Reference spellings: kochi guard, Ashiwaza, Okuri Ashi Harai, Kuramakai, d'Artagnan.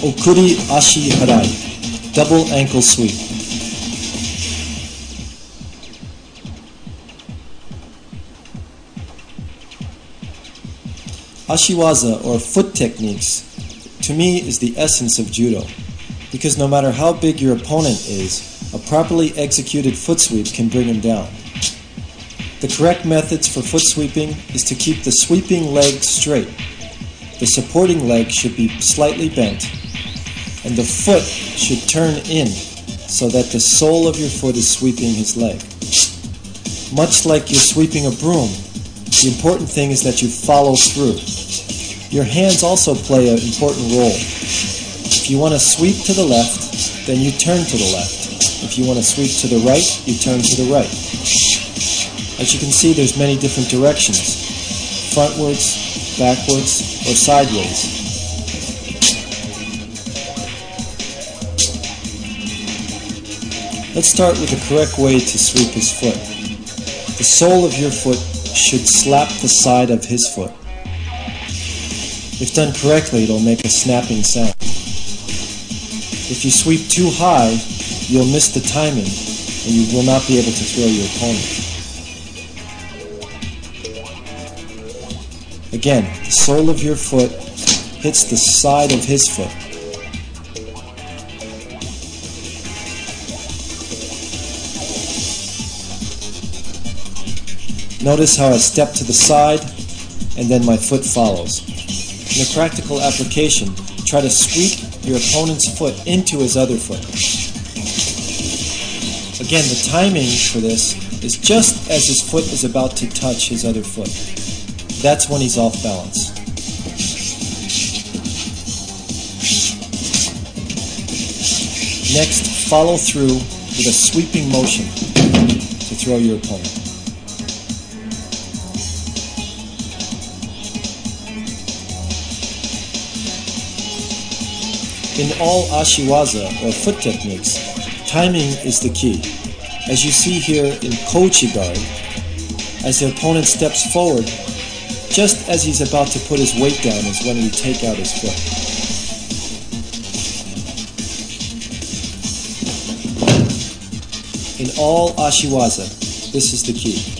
Okuri Ashi Harai, double ankle sweep. Ashiwaza, or foot techniques, to me is the essence of judo, because no matter how big your opponent is, a properly executed foot sweep can bring him down. The correct methods for foot sweeping is to keep the sweeping leg straight. The supporting leg should be slightly bent, and the foot should turn in so that the sole of your foot is sweeping his leg. Much like you're sweeping a broom, the important thing is that you follow through. Your hands also play an important role. If you want to sweep to the left, then you turn to the left. If you want to sweep to the right, you turn to the right. As you can see, there's many different directions, frontwards, backwards, or sideways. Let's start with the correct way to sweep his foot. The sole of your foot should slap the side of his foot. If done correctly, it'll make a snapping sound. If you sweep too high, you'll miss the timing and you will not be able to throw your opponent. Again, the sole of your foot hits the side of his foot. Notice how I step to the side and then my foot follows. In a practical application, try to sweep your opponent's foot into his other foot. Again, the timing for this is just as his foot is about to touch his other foot. That's when he's off balance. Next, follow through with a sweeping motion to throw your opponent. In all Ashiwaza, or foot techniques, timing is the key. As you see here in kochi guard, as the opponent steps forward, just as he's about to put his weight down is when you take out his foot. In all Ashiwaza, this is the key.